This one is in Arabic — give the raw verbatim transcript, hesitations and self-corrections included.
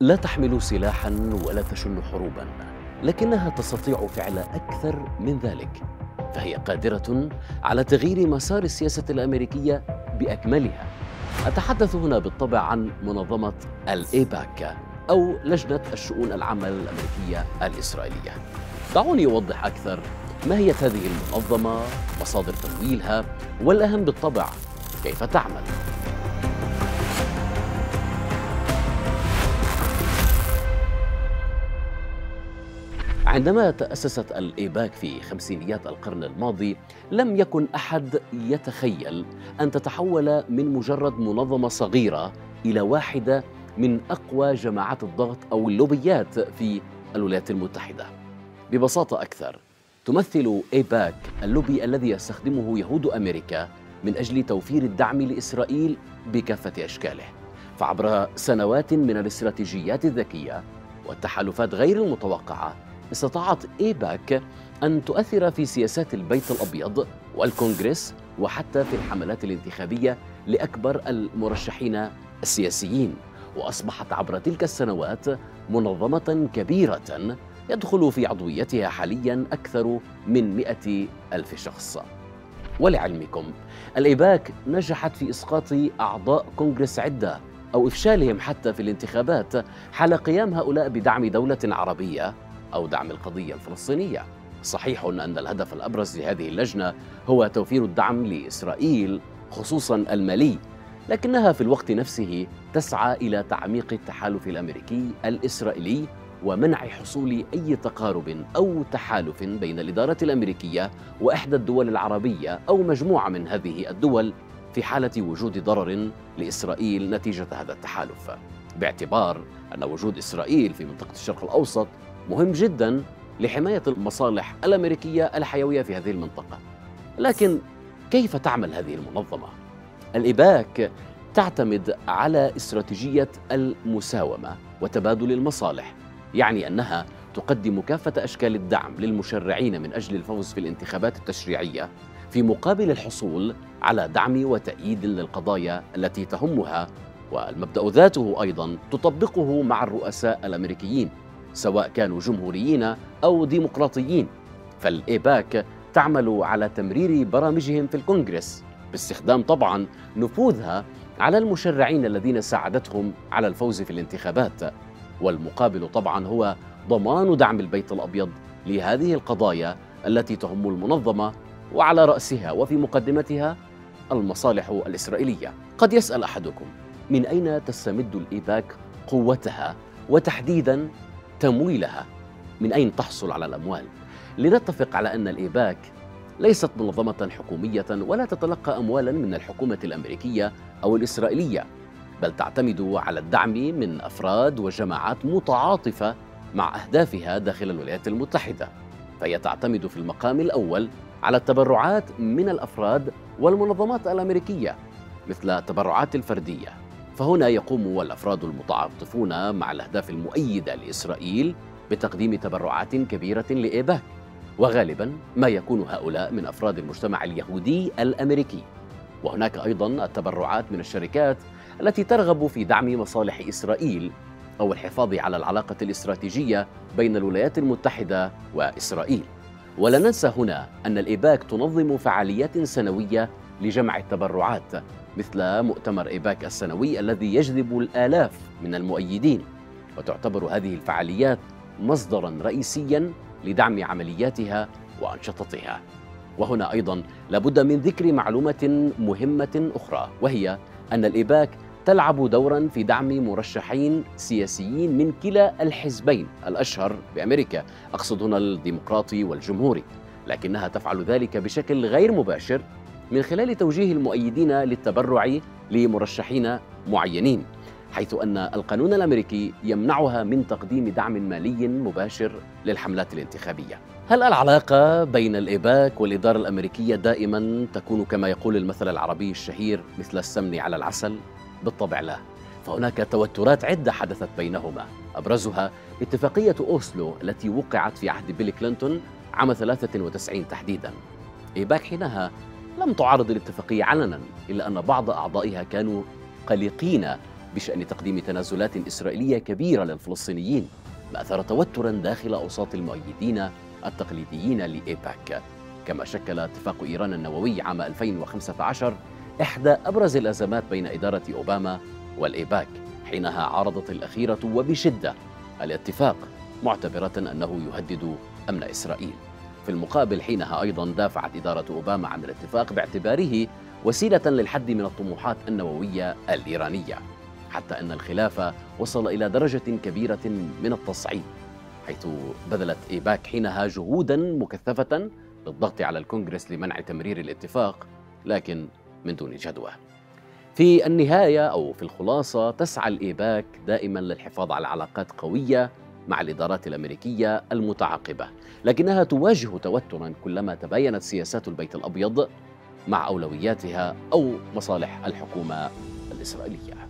لا تحمل سلاحاً ولا تشن حروباً، لكنها تستطيع فعل أكثر من ذلك، فهي قادرة على تغيير مسار السياسة الأمريكية بأكملها. أتحدث هنا بالطبع عن منظمة الإيباك أو لجنة الشؤون العامة الأمريكية الإسرائيلية. دعوني أوضح أكثر ما هي هذه المنظمة، مصادر تمويلها، والأهم بالطبع كيف تعمل. عندما تأسست الإيباك في خمسينيات القرن الماضي، لم يكن أحد يتخيل أن تتحول من مجرد منظمة صغيرة إلى واحدة من أقوى جماعات الضغط أو اللوبيات في الولايات المتحدة. ببساطة أكثر، تمثل إيباك اللوبي الذي يستخدمه يهود أمريكا من أجل توفير الدعم لإسرائيل بكافة أشكاله، فعبر سنوات من الاستراتيجيات الذكية والتحالفات غير المتوقعة، استطاعت إيباك أن تؤثر في سياسات البيت الأبيض والكونغرس وحتى في الحملات الانتخابية لأكبر المرشحين السياسيين، وأصبحت عبر تلك السنوات منظمة كبيرة يدخل في عضويتها حالياً أكثر من مئة ألف شخص. ولعلمكم، الإيباك نجحت في إسقاط أعضاء كونغرس عدة أو إفشالهم حتى في الانتخابات حال قيام هؤلاء بدعم دولة عربية أو دعم القضية الفلسطينية. صحيح أن الهدف الأبرز لهذه اللجنة هو توفير الدعم لإسرائيل خصوصاً المالي، لكنها في الوقت نفسه تسعى إلى تعميق التحالف الأمريكي الإسرائيلي ومنع حصول أي تقارب أو تحالف بين الإدارة الأمريكية وإحدى الدول العربية أو مجموعة من هذه الدول في حالة وجود ضرر لإسرائيل نتيجة هذا التحالف، باعتبار أن وجود إسرائيل في منطقة الشرق الأوسط مهم جداً لحماية المصالح الأمريكية الحيوية في هذه المنطقة. لكن كيف تعمل هذه المنظمة؟ الإيباك تعتمد على استراتيجية المساومة وتبادل المصالح، يعني أنها تقدم كافة أشكال الدعم للمشرعين من أجل الفوز في الانتخابات التشريعية في مقابل الحصول على دعم وتأييد للقضايا التي تهمها، والمبدأ ذاته أيضاً تطبقه مع الرؤساء الأمريكيين سواء كانوا جمهوريين أو ديمقراطيين. فالإيباك تعمل على تمرير برامجهم في الكونغرس باستخدام طبعاً نفوذها على المشرعين الذين ساعدتهم على الفوز في الانتخابات، والمقابل طبعاً هو ضمان دعم البيت الأبيض لهذه القضايا التي تهم المنظمة، وعلى رأسها وفي مقدمتها المصالح الإسرائيلية. قد يسأل أحدكم، من أين تستمد الإيباك قوتها وتحديداً تمويلها؟ من أين تحصل على الأموال؟ لنتفق على أن الإيباك ليست منظمة حكومية ولا تتلقى أموالاً من الحكومة الأمريكية أو الإسرائيلية، بل تعتمد على الدعم من أفراد وجماعات متعاطفة مع أهدافها داخل الولايات المتحدة. فهي تعتمد في المقام الأول على التبرعات من الأفراد والمنظمات الأمريكية مثل التبرعات الفردية، فهنا يقوم الأفراد المتعاطفون مع الأهداف المؤيدة لإسرائيل بتقديم تبرعات كبيرة لإيباك، وغالباً ما يكون هؤلاء من أفراد المجتمع اليهودي الأمريكي. وهناك أيضاً التبرعات من الشركات التي ترغب في دعم مصالح إسرائيل أو الحفاظ على العلاقة الاستراتيجية بين الولايات المتحدة وإسرائيل. ولا ننسى هنا أن الإيباك تنظم فعاليات سنوية لجمع التبرعات مثل مؤتمر إيباك السنوي الذي يجذب الآلاف من المؤيدين، وتعتبر هذه الفعاليات مصدراً رئيسياً لدعم عملياتها وأنشطتها. وهنا أيضاً لابد من ذكر معلومة مهمة أخرى، وهي أن الإيباك تلعب دوراً في دعم مرشحين سياسيين من كلا الحزبين الأشهر بأمريكا، أقصد هنا الديمقراطي والجمهوري، لكنها تفعل ذلك بشكل غير مباشر من خلال توجيه المؤيدين للتبرع لمرشحين معينين، حيث أن القانون الأمريكي يمنعها من تقديم دعم مالي مباشر للحملات الانتخابية. هل العلاقة بين الإيباك والإدارة الأمريكية دائماً تكون كما يقول المثل العربي الشهير مثل السمن على العسل؟ بالطبع لا، فهناك توترات عدة حدثت بينهما، أبرزها اتفاقية أوسلو التي وقعت في عهد بيل كلينتون عام ثلاثة وتسعين تحديداً. إيباك حينها لم تعارض الاتفاقية علناً، إلا أن بعض أعضائها كانوا قلقين بشأن تقديم تنازلات إسرائيلية كبيرة للفلسطينيين، ما أثار توتراً داخل أوساط المؤيدين التقليديين لإيباك. كما شكل اتفاق إيران النووي عام ألفين وخمسة عشر إحدى أبرز الأزمات بين إدارة أوباما والإيباك، حينها عارضت الأخيرة وبشدة الاتفاق، معتبرة أنه يهدد أمن إسرائيل. في المقابل حينها أيضاً دافعت إدارة أوباما عن الاتفاق باعتباره وسيلة للحد من الطموحات النووية الإيرانية، حتى أن الخلاف وصل إلى درجة كبيرة من التصعيد، حيث بذلت إيباك حينها جهوداً مكثفة للضغط على الكونغرس لمنع تمرير الاتفاق، لكن من دون جدوى. في النهاية أو في الخلاصة، تسعى الإيباك دائماً للحفاظ على علاقات قوية مع الإدارات الأمريكية المتعاقبة، لكنها تواجه توتراً كلما تباينت سياسات البيت الأبيض مع أولوياتها أو مصالح الحكومة الإسرائيلية.